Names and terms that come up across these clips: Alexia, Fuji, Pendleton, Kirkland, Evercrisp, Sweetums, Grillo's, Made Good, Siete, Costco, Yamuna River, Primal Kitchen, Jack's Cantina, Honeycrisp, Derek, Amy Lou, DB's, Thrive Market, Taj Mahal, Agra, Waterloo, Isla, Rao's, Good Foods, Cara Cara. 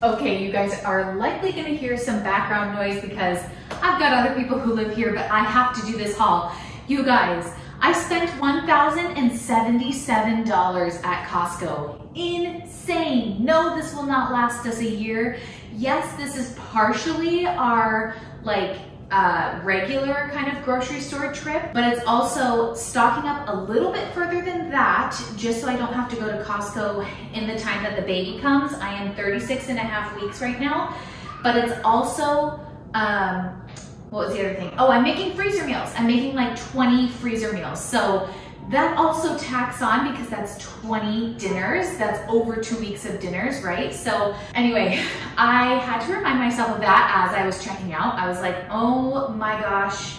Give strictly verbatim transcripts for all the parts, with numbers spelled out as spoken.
Okay, you guys are likely gonna hear some background noise because I've got other people who live here, but I have to do this haul. You guys, I spent one thousand seventy-seven dollars at Costco. Insane. No, this will not last us a year. Yes, this is partially our like uh, regular kind of grocery store trip, but it's also stocking up a little bit further than that, just so I don't have to go to Costco in the time that the baby comes. I am thirty-six and a half weeks right now, but it's also, um, what was the other thing? Oh, I'm making freezer meals. I'm making like twenty freezer meals. So that also tacks on because that's twenty dinners. That's over two weeks of dinners, right? So anyway, I had to remind myself of that as I was checking out. I was like, oh my gosh.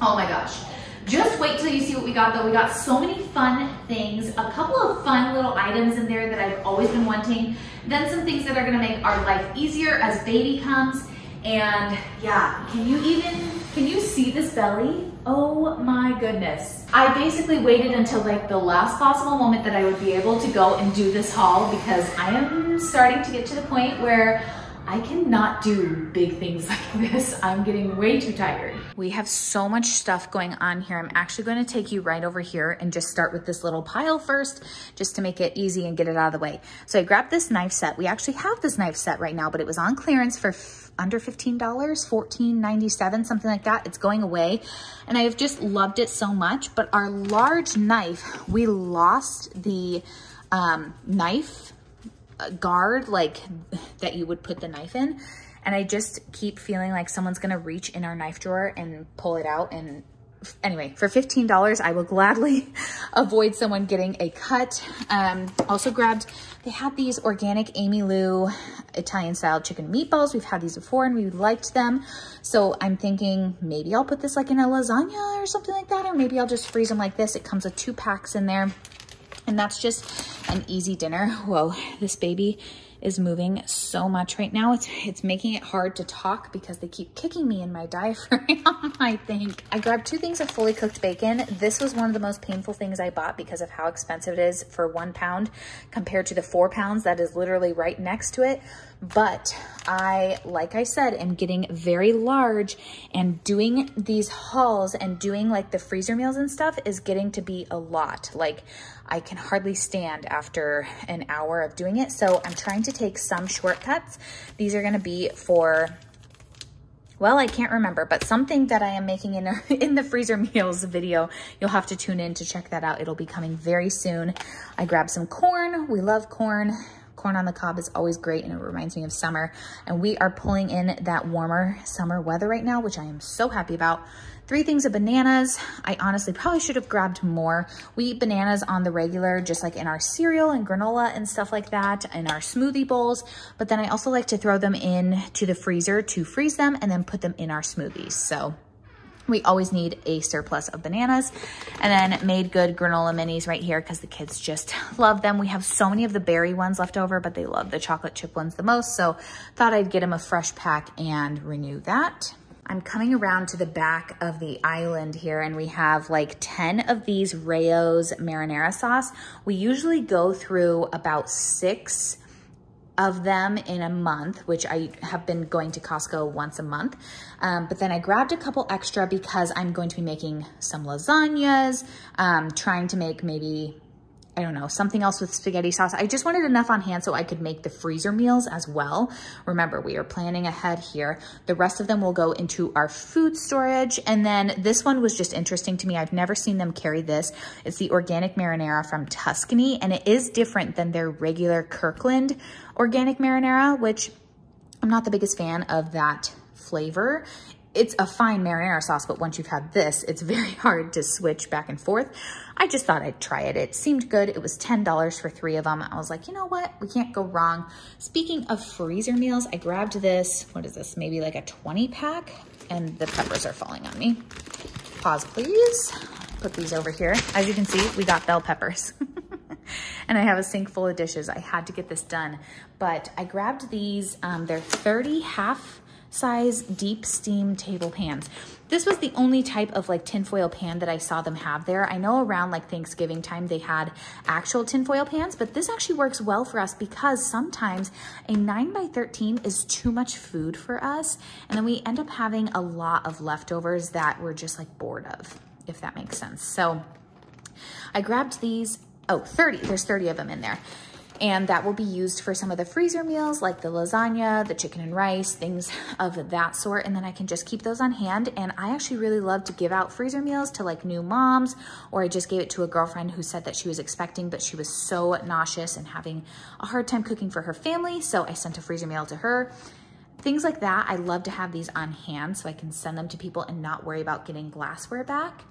Oh my gosh. Just wait till you see what we got though. We got so many fun things, a couple of fun little items in there that I've always been wanting. Then some things that are gonna make our life easier as baby comes. And yeah, can you even, can you see this belly? Oh my goodness. I basically waited until like the last possible moment that I would be able to go and do this haul because I am starting to get to the point where I cannot do big things like this. I'm getting way too tired. We have so much stuff going on here. I'm actually going to take you right over here and just start with this little pile first, just to make it easy and get it out of the way. So I grabbed this knife set. We actually have this knife set right now, but it was on clearance for under fifteen dollars, fourteen ninety-seven, something like that. It's going away. And I have just loved it so much, but our large knife, we lost the um, knife guard like that you would put the knife in, and I just keep feeling like someone's gonna reach in our knife drawer and pull it out. And anyway, for fifteen dollars I will gladly avoid someone getting a cut. Um, also grabbed, they had these organic Amy Lou Italian style chicken meatballs. We've had these before and we liked them, so I'm thinking maybe I'll put this like in a lasagna or something like that, or maybe I'll just freeze them like this. It comes with two packs in there. And that's just an easy dinner. Whoa, this baby is moving so much right now. It's, it's making it hard to talk because they keep kicking me in my diaphragm, I think. I grabbed two things of fully cooked bacon. This was one of the most painful things I bought because of how expensive it is for one pound compared to the four pounds that is literally right next to it. But I, like I said, am getting very large, and doing these hauls and doing like the freezer meals and stuff is getting to be a lot. Like I can hardly stand after an hour of doing it. So I'm trying to take some shortcuts. These are gonna be for, well, I can't remember, but something that I am making in, a, in the freezer meals video. You'll have to tune in to check that out. It'll be coming very soon. I grabbed some corn. We love corn. Corn on the cob is always great, and it reminds me of summer, and we are pulling in that warmer summer weather right now, which I am so happy about. Three things of bananas. I honestly probably should have grabbed more. We eat bananas on the regular, just like in our cereal and granola and stuff like that, in our smoothie bowls, but then I also like to throw them in to the freezer to freeze them and then put them in our smoothies. So we always need a surplus of bananas. And then Made Good granola minis right here because the kids just love them. We have so many of the berry ones left over, but they love the chocolate chip ones the most. So thought I'd get them a fresh pack and renew that. I'm coming around to the back of the island here, and we have like ten of these Rao's marinara sauce. We usually go through about six of them in a month, which I have been going to Costco once a month. Um, but then I grabbed a couple extra because I'm going to be making some lasagnas, um, trying to make maybe, I don't know, something else with spaghetti sauce. I just wanted enough on hand so I could make the freezer meals as well. Remember, we are planning ahead here. The rest of them will go into our food storage. And then this one was just interesting to me. I've never seen them carry this. It's the organic marinara from Tuscany, and it is different than their regular Kirkland organic marinara, which I'm not the biggest fan of that flavor. It's a fine marinara sauce, but once you've had this, it's very hard to switch back and forth. I just thought I'd try it. It seemed good. It was ten dollars for three of them. I was like, you know what? We can't go wrong. Speaking of freezer meals, I grabbed this, what is this? Maybe like a twenty pack, and the peppers are falling on me. Pause, please. Put these over here. As you can see, we got bell peppers. And I have a sink full of dishes. I had to get this done, but I grabbed these. Um, they're thirty half size deep steam table pans. This was the only type of like tinfoil pan that I saw them have there. I know around like Thanksgiving time they had actual tinfoil pans, but this actually works well for us because sometimes a nine by thirteen is too much food for us. And then we end up having a lot of leftovers that we're just like bored of, if that makes sense. So I grabbed these, oh, thirty, there's thirty of them in there. And that will be used for some of the freezer meals like the lasagna, the chicken and rice, things of that sort. And then I can just keep those on hand. And I actually really love to give out freezer meals to like new moms, or I just gave it to a girlfriend who said that she was expecting, but she was so nauseous and having a hard time cooking for her family. So I sent a freezer meal to her. Things like that. I love to have these on hand so I can send them to people and not worry about getting glassware back.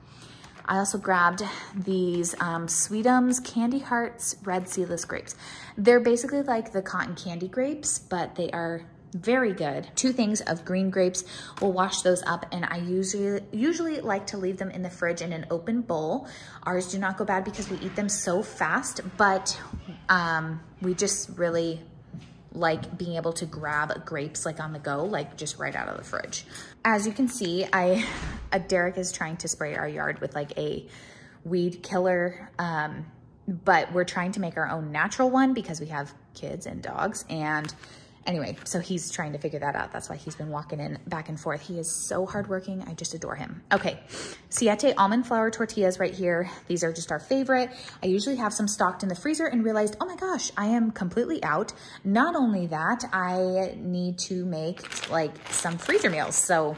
I also grabbed these um, Sweetums Candy Hearts Red Seedless Grapes. They're basically like the cotton candy grapes, but they are very good. Two things of green grapes. We'll wash those up, and I usually usually like to leave them in the fridge in an open bowl. Ours do not go bad because we eat them so fast, but um, we just really like being able to grab grapes like on the go, like just right out of the fridge. As you can see, I uh, Derek is trying to spray our yard with like a weed killer, um, but we're trying to make our own natural one because we have kids and dogs. And anyway, so he's trying to figure that out. That's why he's been walking in back and forth. He is so hardworking. I just adore him. Okay. Siete almond flour tortillas right here. These are just our favorite. I usually have some stocked in the freezer and realized, oh my gosh, I am completely out. Not only that, I need to make like some freezer meals. So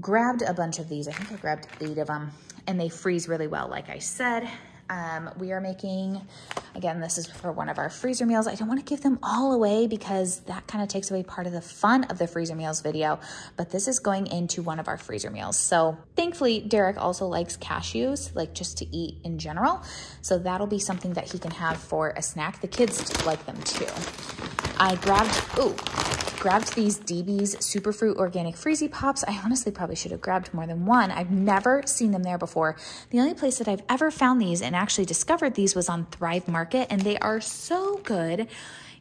grabbed a bunch of these. I think I grabbed eight of them, and they freeze really well. Like I said, Um, we are making, again, this is for one of our freezer meals. I don't want to give them all away because that kind of takes away part of the fun of the freezer meals video, but this is going into one of our freezer meals. So thankfully, Derek also likes cashews, like just to eat in general. So that'll be something that he can have for a snack. The kids like them too. I grabbed, ooh, grabbed these D B's Superfruit Organic Freezy Pops. I honestly probably should have grabbed more than one. I've never seen them there before. The only place that I've ever found these and actually discovered these was on Thrive Market, and they are so good.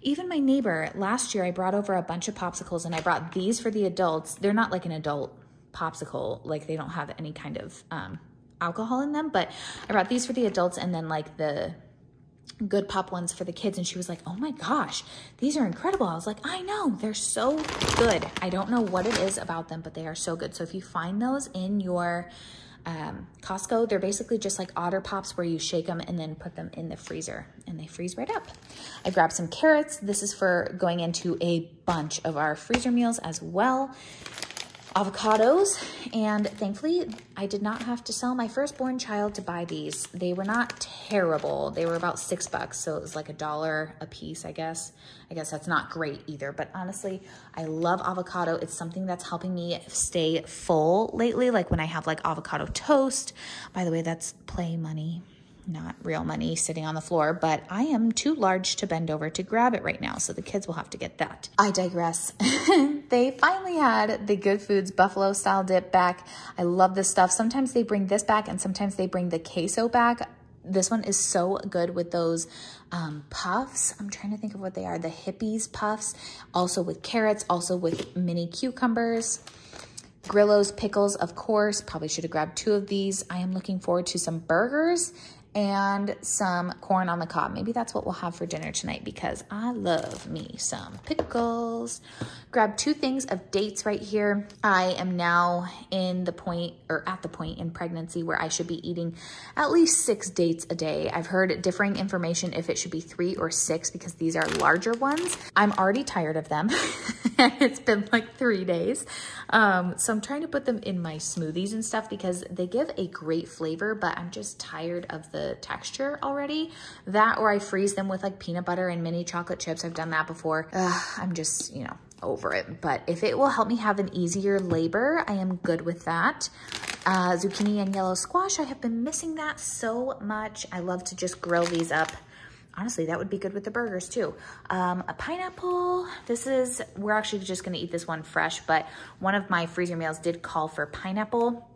Even my neighbor, last year I brought over a bunch of popsicles, and I brought these for the adults. They're not like an adult popsicle, like they don't have any kind of um, alcohol in them, but I brought these for the adults and then like the Good Pop ones for the kids, and she was like, oh my gosh, these are incredible. I was like, I know, they're so good. I don't know what it is about them, but they are so good. So if you find those in your um, Costco, they're basically just like Otter Pops where you shake them and then put them in the freezer and they freeze right up. I grabbed some carrots. This is for going into a bunch of our freezer meals as well. Avocados, and thankfully I did not have to sell my firstborn child to buy these. They were not terrible. They were about six bucks. So it was like a dollar a piece, I guess. I guess that's not great either, but honestly, I love avocado. It's something that's helping me stay full lately. Like when I have like avocado toast, by the way, that's play money, not real money sitting on the floor, but I am too large to bend over to grab it right now. So the kids will have to get that. I digress. They finally had the Good Foods buffalo style dip back. I love this stuff. Sometimes they bring this back and sometimes they bring the queso back. This one is so good with those um, puffs. I'm trying to think of what they are. The hippies puffs, also with carrots, also with mini cucumbers. Grillo's pickles, of course, probably should have grabbed two of these. I am looking forward to some burgers and some corn on the cob. Maybe that's what we'll have for dinner tonight because I love me some pickles. Grab two things of dates right here. I am now in the point or at the point in pregnancy where I should be eating at least six dates a day. I've heard differing information if it should be three or six because these are larger ones. I'm already tired of them. It's been like three days. Um, so I'm trying to put them in my smoothies and stuff because they give a great flavor, but I'm just tired of the texture already. That, or I freeze them with like peanut butter and mini chocolate chips. I've done that before. Ugh, I'm just, you know, over it. But if it will help me have an easier labor, I am good with that. Uh, zucchini and yellow squash. I have been missing that so much. I love to just grill these up. Honestly, that would be good with the burgers too. Um, a pineapple. This is, we're actually just going to eat this one fresh, but one of my freezer meals did call for pineapple.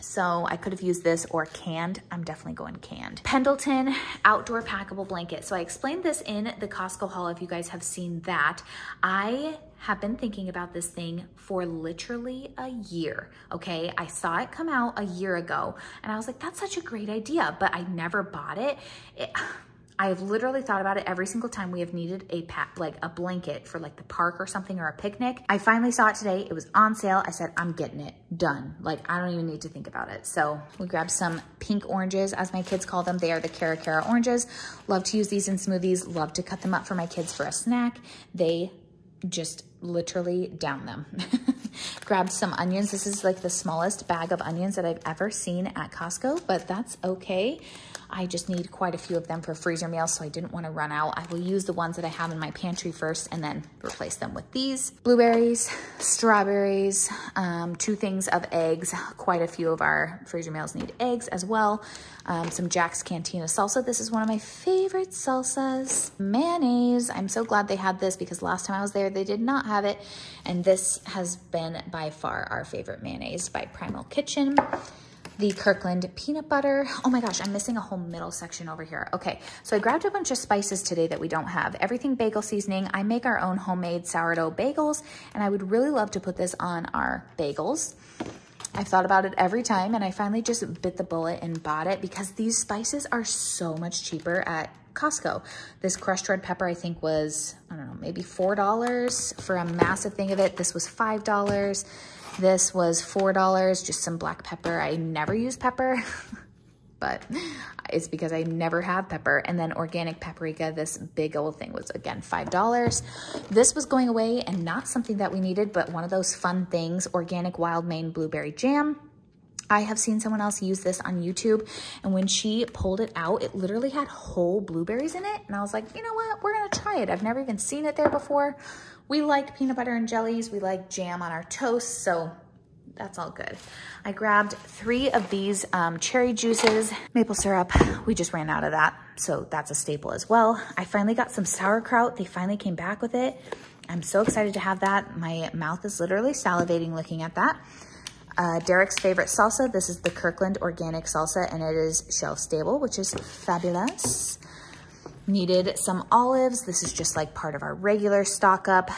So I could have used this or canned. I'm definitely going canned. Pendleton outdoor packable blanket. So I explained this in the Costco haul if you guys have seen that. I have been thinking about this thing for literally a year, okay? I saw it come out a year ago and I was like, that's such a great idea, but I never bought it. It I have literally thought about it every single time we have needed a pack, like a blanket for like the park or something or a picnic. I finally saw it today. It was on sale. I said, I'm getting it done. Like, I don't even need to think about it. So we grabbed some pink oranges, as my kids call them. They are the Cara Cara oranges. Love to use these in smoothies. Love to cut them up for my kids for a snack. They just literally down them. Grabbed some onions. This is like the smallest bag of onions that I've ever seen at Costco, but that's okay. I just need quite a few of them for freezer meals, so I didn't want to run out. I will use the ones that I have in my pantry first and then replace them with these. Blueberries, strawberries, um, two things of eggs. Quite a few of our freezer meals need eggs as well. Um, some Jack's Cantina salsa. This is one of my favorite salsas. Mayonnaise. I'm so glad they had this because last time I was there, they did not have it. And this has been by far our favorite mayonnaise by Primal Kitchen. The Kirkland peanut butter. Oh my gosh, I'm missing a whole middle section over here. Okay, so I grabbed a bunch of spices today that we don't have. Everything bagel seasoning. I make our own homemade sourdough bagels, and I would really love to put this on our bagels. I've thought about it every time, and I finally just bit the bullet and bought it because these spices are so much cheaper at Costco. This crushed red pepper, I think, was, I don't know, maybe four dollars for a massive thing of it. This was five dollars. This was four dollars, just some black pepper. I never use pepper, but it's because I never have pepper. And then organic paprika, this big old thing was, again, five dollars. This was going away and not something that we needed, but one of those fun things, organic wild Maine blueberry jam. I have seen someone else use this on YouTube, and when she pulled it out, it literally had whole blueberries in it. And I was like, you know what? We're gonna try it. I've never even seen it there before. We like peanut butter and jellies. We like jam on our toast, so that's all good. I grabbed three of these um, cherry juices, maple syrup. We just ran out of that, so that's a staple as well. I finally got some sauerkraut. They finally came back with it. I'm so excited to have that. My mouth is literally salivating looking at that. Uh, Derek's favorite salsa. This is the Kirkland organic salsa, and it is shelf stable, which is fabulous. Needed some olives. This is just like part of our regular stock up.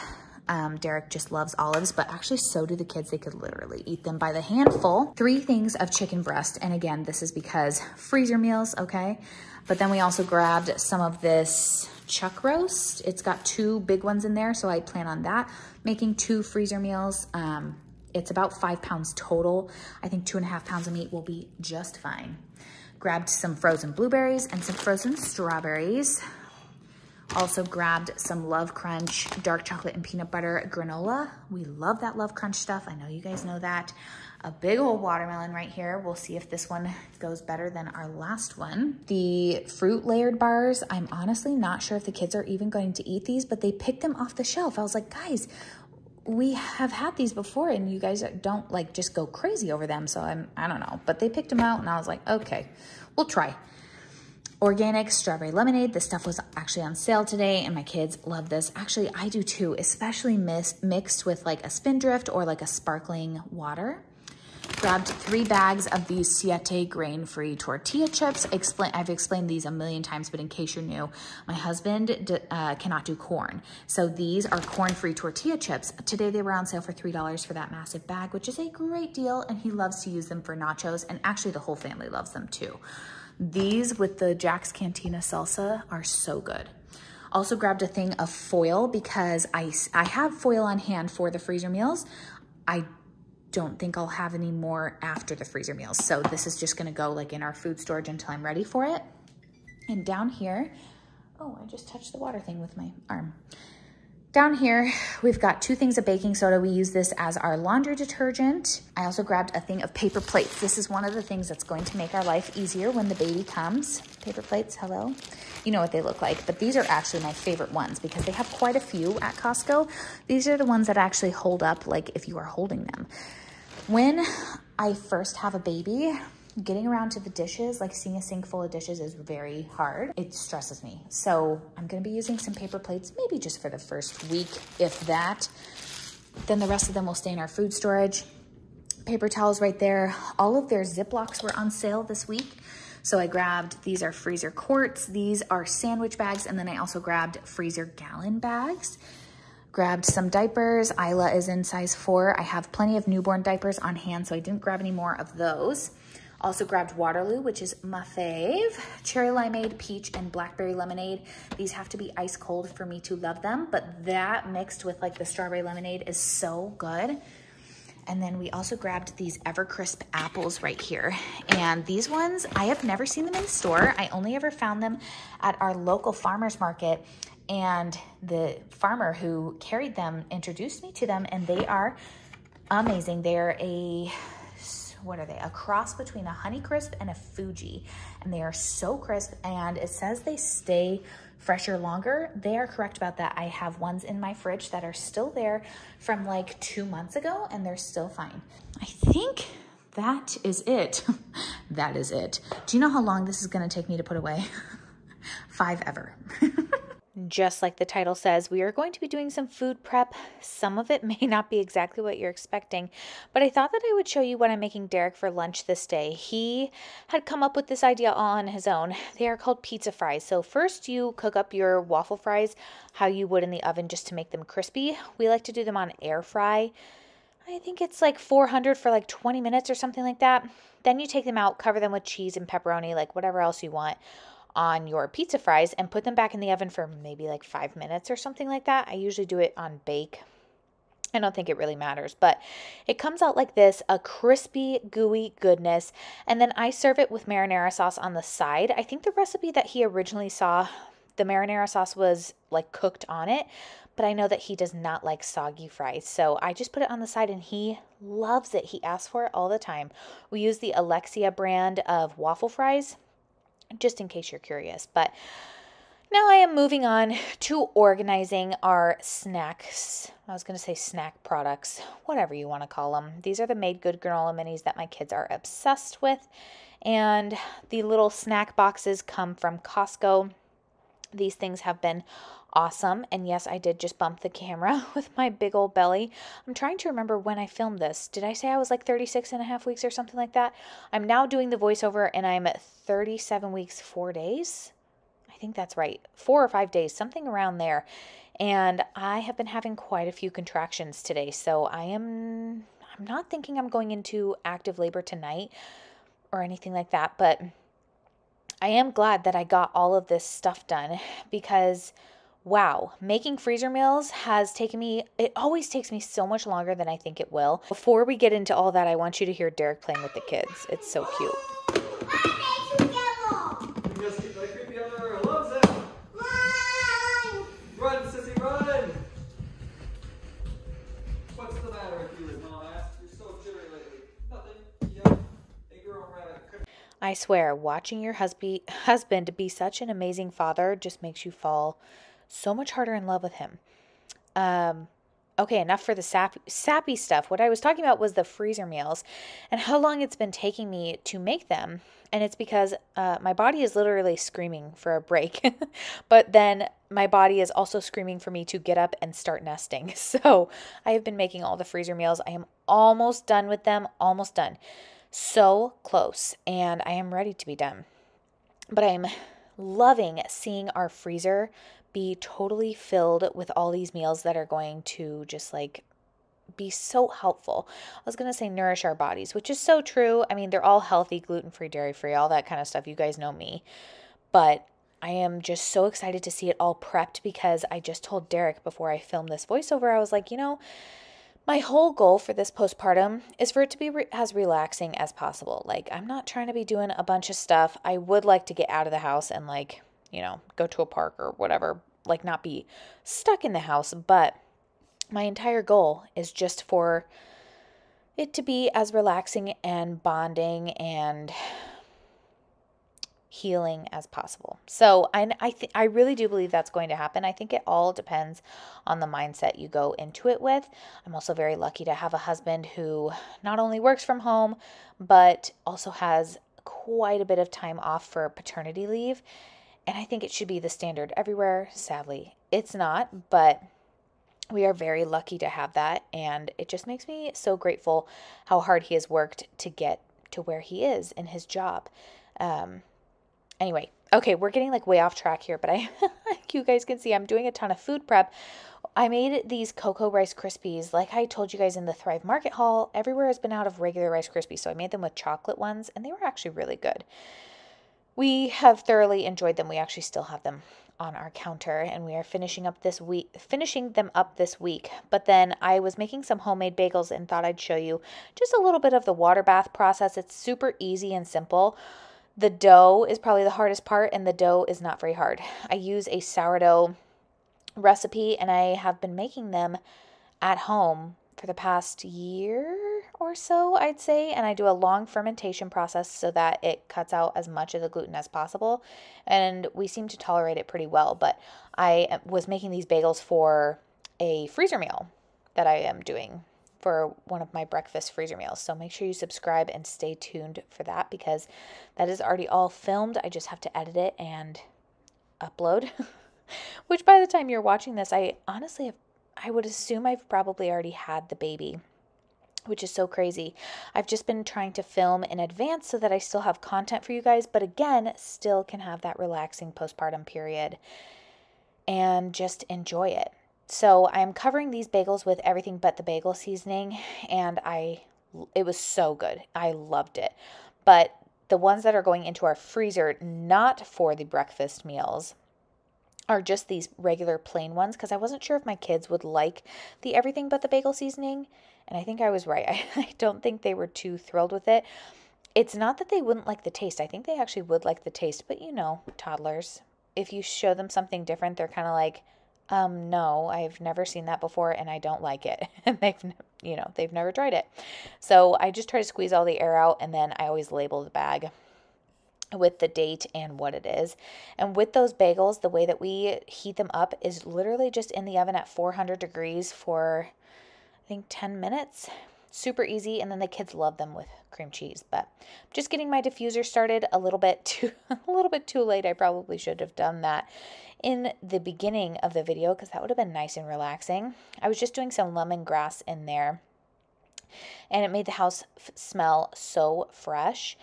Um, Derek just loves olives, but actually so do the kids. They could literally eat them by the handful. Three things of chicken breast. And again, this is because freezer meals, okay? But then we also grabbed some of this chuck roast. It's got two big ones in there, so I plan on that. Making two freezer meals. Um, It's about five pounds total. I think two and a half pounds of meat will be just fine. Grabbed some frozen blueberries and some frozen strawberries. Also grabbed some Love Crunch, dark chocolate and peanut butter granola. We love that Love Crunch stuff. I know you guys know that. A big old watermelon right here. We'll see if this one goes better than our last one. The fruit layered bars. I'm honestly not sure if the kids are even going to eat these, but they picked them off the shelf. I was like, guys, we have had these before and you guys don't like just go crazy over them. So I'm, I don't know, but they picked them out and I was like, okay, we'll try. Organic strawberry lemonade. This stuff was actually on sale today and my kids love this. Actually, I do too, especially mis mixed with like a spindrift or like a sparkling water. Grabbed three bags of these Siete grain-free tortilla chips. Explain, I've explained these a million times, but in case you're new, my husband uh, cannot do corn. So these are corn-free tortilla chips. Today they were on sale for three dollars for that massive bag, which is a great deal, and he loves to use them for nachos, and actually the whole family loves them too. These with the Jack's Cantina salsa are so good. Also grabbed a thing of foil because I, I have foil on hand for the freezer meals. I don't think I'll have any more after the freezer meals. So this is just gonna go like in our food storage until I'm ready for it. And down here, oh, I just touched the water thing with my arm. Down here, we've got two things of baking soda. We use this as our laundry detergent. I also grabbed a thing of paper plates. This is one of the things that's going to make our life easier when the baby comes. Paper plates, hello. You know what they look like, but these are actually my favorite ones because they have quite a few at Costco. These are the ones that actually hold up, like if you are holding them. When I first have a baby, getting around to the dishes, like seeing a sink full of dishes is very hard. It stresses me. So I'm gonna be using some paper plates, maybe just for the first week, if that. Then the rest of them will stay in our food storage. paper towels right there. All of their Ziplocs were on sale this week. So I grabbed, these are freezer quarts, these are sandwich bags, and then I also grabbed freezer gallon bags. Grabbed some diapers. Isla is in size four. I have plenty of newborn diapers on hand, so I didn't grab any more of those. Also grabbed Waterloo, which is my fave. Cherry limeade, peach, and blackberry lemonade. These have to be ice cold for me to love them, but that mixed with like the strawberry lemonade is so good. And then we also grabbed these Evercrisp apples right here. And these ones, I have never seen them in the store. I only ever found them at our local farmer's market. And the farmer who carried them introduced me to them, and they are amazing. They're a... what are they? A cross between a Honeycrisp and a Fuji. And they are so crisp, and it says they stay fresher longer. They are correct about that. I have ones in my fridge that are still there from like two months ago, and they're still fine. I think that is it. That is it. Do you know how long this is gonna take me to put away? Five ever. Just like the title says, we are going to be doing some food prep. Some of it may not be exactly what you're expecting, but I thought that I would show you what I'm making Derek for lunch this day. He had come up with this idea all on his own. They are called pizza fries. So first you cook up your waffle fries how you would in the oven just to make them crispy. We like to do them on air fry. I think it's like four hundred for like twenty minutes or something like that. Then you take them out, cover them with cheese and pepperoni, like whatever else you want on your pizza fries, and put them back in the oven for maybe like five minutes or something like that. I usually do it on bake. I don't think it really matters, but it comes out like this, a crispy, gooey goodness. And then I serve it with marinara sauce on the side. I think the recipe that he originally saw, the marinara sauce was like cooked on it, but I know that he does not like soggy fries. So I just put it on the side, and he loves it. He asks for it all the time. We use the Alexia brand of waffle fries, just in case you're curious. But now I am moving on to organizing our snacks. I was going to say snack products, whatever you want to call them. These are the Made Good granola minis that my kids are obsessed with. And the little snack boxes come from Costco. These things have been awesome. And yes, I did just bump the camera with my big old belly. I'm trying to remember when I filmed this. Did I say I was like thirty-six and a half weeks or something like that? I'm now doing the voiceover, and I'm at thirty-seven weeks, four days. I think that's right. Four or five days, something around there. And I have been having quite a few contractions today. So I am, I'm not thinking I'm going into active labor tonight or anything like that, but I am glad that I got all of this stuff done, because wow, making freezer meals has taken me, it always takes me so much longer than I think it will. Before we get into all that, I want you to hear Derek playing with the kids. It's so cute. Run, sissy, run! What's the matter with you, mom? You're so cheery lately. Nothing. Yep. Hey, girl, right. I swear, watching your husband husband be such an amazing father just makes you fall so much harder in love with him. Um, okay, enough for the sappy, sappy stuff. What I was talking about was the freezer meals and how long it's been taking me to make them. And it's because uh, my body is literally screaming for a break. But then my body is also screaming for me to get up and start nesting. So I have been making all the freezer meals. I am almost done with them, almost done. So close, and I am ready to be done. But I'm loving seeing our freezer be totally filled with all these meals that are going to just like be so helpful. I was going to say nourish our bodies, which is so true. I mean, they're all healthy, gluten-free, dairy-free, all that kind of stuff. You guys know me. But I am just so excited to see it all prepped, because I just told Derek before I filmed this voiceover, I was like, you know, my whole goal for this postpartum is for it to be re- as relaxing as possible. Like, I'm not trying to be doing a bunch of stuff. I would like to get out of the house and like, you know, go to a park or whatever, like not be stuck in the house. But my entire goal is just for it to be as relaxing and bonding and healing as possible. So and I th- I really do believe that's going to happen. I think it all depends on the mindset you go into it with. I'm also very lucky to have a husband who not only works from home, but also has quite a bit of time off for paternity leave. And I think it should be the standard everywhere. Sadly, it's not, but We are very lucky to have that, and it just makes me so grateful how hard he has worked to get to where he is in his job. Um, anyway, okay, we're getting like way off track here, but I, like you guys can see, I'm doing a ton of food prep. I made these Cocoa Rice Krispies, like I told you guys in the Thrive Market haul. Everywhere has been out of regular Rice Krispies, so I made them with chocolate ones, and they were actually really good. We have thoroughly enjoyed them. We actually still have them on our counter, and we are finishing up this week, finishing them up this week. But then I was making some homemade bagels and thought I'd show you just a little bit of the water bath process. It's super easy and simple. The dough is probably the hardest part, and the dough is not very hard. I use a sourdough recipe, and I have been making them at home for the past year or so, I'd say, and I do a long fermentation process so that it cuts out as much of the gluten as possible, and we seem to tolerate it pretty well. But I was making these bagels for a freezer meal that I am doing for one of my breakfast freezer meals, so make sure you subscribe and stay tuned for that, because that is already all filmed. I just have to edit it and upload. Which by the time you're watching this, I honestly have, I would assume I've probably already had the baby, which is so crazy. I've just been trying to film in advance so that I still have content for you guys, but again, still can have that relaxing postpartum period and just enjoy it. So I'm covering these bagels with everything but the bagel seasoning, and I, it was so good. I loved it. But the ones that are going into our freezer, not for the breakfast meals, are just these regular plain ones, because I wasn't sure if my kids would like the everything but the bagel seasoning, and I think I was right. I, I don't think they were too thrilled with it. It's not that they wouldn't like the taste. I think they actually would like the taste, but you know, toddlers, if you show them something different, they're kind of like, um, no, I've never seen that before and I don't like it. And they've, you know, they've never tried it. So I just try to squeeze all the air out, and then I always label the bag with the date and what it is. And with those bagels, the way that we heat them up is literally just in the oven at four hundred degrees for I think ten minutes. Super easy, and then the kids love them with cream cheese. But just getting my diffuser started a little bit too a little bit too late. I probably should have done that in the beginning of the video, because that would have been nice and relaxing. I was just doing some lemongrass in there, and it made the house f smell so fresh.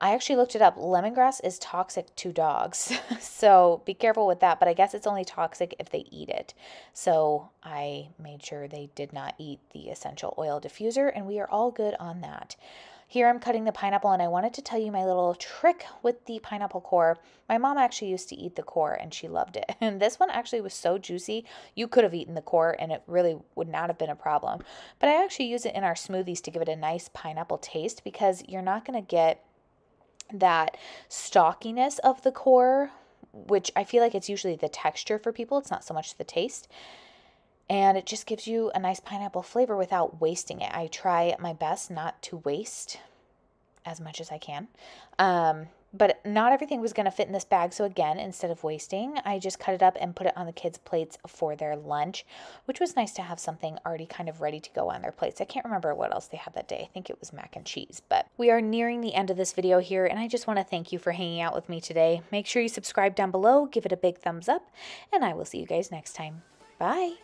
I actually looked it up. Lemongrass is toxic to dogs, so be careful with that, but I guess it's only toxic if they eat it. So I made sure they did not eat the essential oil diffuser, and we are all good on that. Here I'm cutting the pineapple, and I wanted to tell you my little trick with the pineapple core. My mom actually used to eat the core, and she loved it. And this one actually was so juicy, you could have eaten the core, and it really would not have been a problem. But I actually use it in our smoothies to give it a nice pineapple taste, because you're not going to get that stalkiness of the core, which I feel like it's usually the texture for people. It's not so much the taste, and it just gives you a nice pineapple flavor without wasting it. I try my best not to waste as much as I can, um, but not everything was going to fit in this bag. So again, instead of wasting, I just cut it up and put it on the kids' plates for their lunch, which was nice to have something already kind of ready to go on their plates. I can't remember what else they had that day. I think it was mac and cheese, but we are nearing the end of this video here, and I just want to thank you for hanging out with me today. Make sure you subscribe down below, give it a big thumbs up, and I will see you guys next time. Bye!